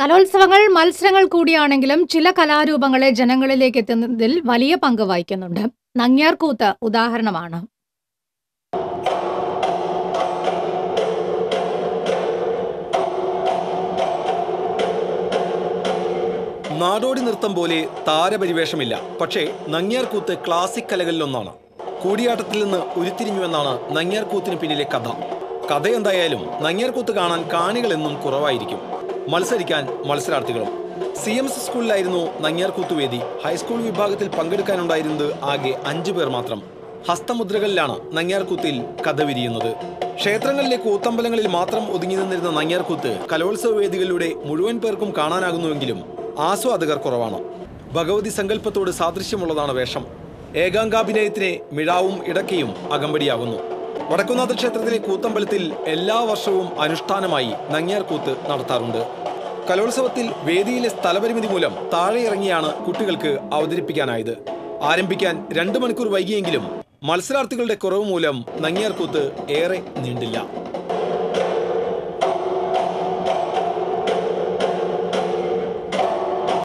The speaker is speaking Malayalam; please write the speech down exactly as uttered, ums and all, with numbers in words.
കലോത്സവങ്ങൾ മത്സരങ്ങൾ കൂടിയാണെങ്കിലും ചില കലാരൂപങ്ങളെ ജനങ്ങളിലേക്ക് എത്തുന്നതിൽ വലിയ പങ്ക് വഹിക്കുന്നുണ്ട്. നങ്ങ്യാർകൂത്ത് ഉദാഹരണമാണ്. നാടോടി നൃത്തം പോലെ താരപരിവേഷമില്ല. പക്ഷേ നങ്ങ്യാർകൂത്ത് ക്ലാസിക് കലകളിലൊന്നാണ്. കൂടിയാട്ടത്തിൽ നിന്ന് ഉരുത്തിരിഞ്ഞുവെന്നാണ് നങ്ങ്യാർകൂത്തിന് പിന്നിലെ കഥ. കഥ എന്തായാലും നങ്ങ്യാർകൂത്ത് കാണാൻ കാണികളെന്നും കുറവായിരിക്കും, മത്സരിക്കാൻ മത്സരാർത്ഥികളും. സി എം എസ് സ്കൂളിലായിരുന്നു നങ്ങ്യാർകൂത്ത് വേദി. ഹൈസ്കൂൾ വിഭാഗത്തിൽ പങ്കെടുക്കാനുണ്ടായിരുന്നത് ആകെ അഞ്ചു പേർ മാത്രം. ഹസ്തമുദ്രകളിലാണ് നങ്ങ്യാർകൂത്തിൽ കഥ വിരിയുന്നത്. ക്ഷേത്രങ്ങളിലെ കൂത്തമ്പലങ്ങളിൽ മാത്രം ഒതുങ്ങി നിന്നിരുന്ന നങ്ങ്യാർകൂത്ത് കലോത്സവ വേദികളിലൂടെ മുഴുവൻ പേർക്കും കാണാനാകുന്നുവെങ്കിലും ആസ്വാദകർ കുറവാണ്. ഭഗവതി സങ്കല്പത്തോട് സാദൃശ്യമുള്ളതാണ് വേഷം. ഏകാംഗാഭിനയത്തിനെ മിഴാവും ഇടക്കയും അകമ്പടിയാകുന്നു. വടക്കുന്നാഥ ക്ഷേത്രത്തിലെ കൂത്തമ്പലത്തിൽ എല്ലാ വർഷവും അനുഷ്ഠാനമായി നങ്ങ്യാർകൂത്ത് നടത്താറുണ്ട്. കലോത്സവത്തിൽ വേദിയിലെ സ്ഥലപരിമിതി മൂലം താഴെയിറങ്ങിയാണ് കുട്ടികൾക്ക് അവതരിപ്പിക്കാനായത്. ആരംഭിക്കാൻ രണ്ടു മണിക്കൂർ വൈകിയെങ്കിലും മത്സരാർത്ഥികളുടെ കുറവ് മൂലം നങ്ങ്യാർകൂത്ത് ഏറെ നീണ്ടില്ല.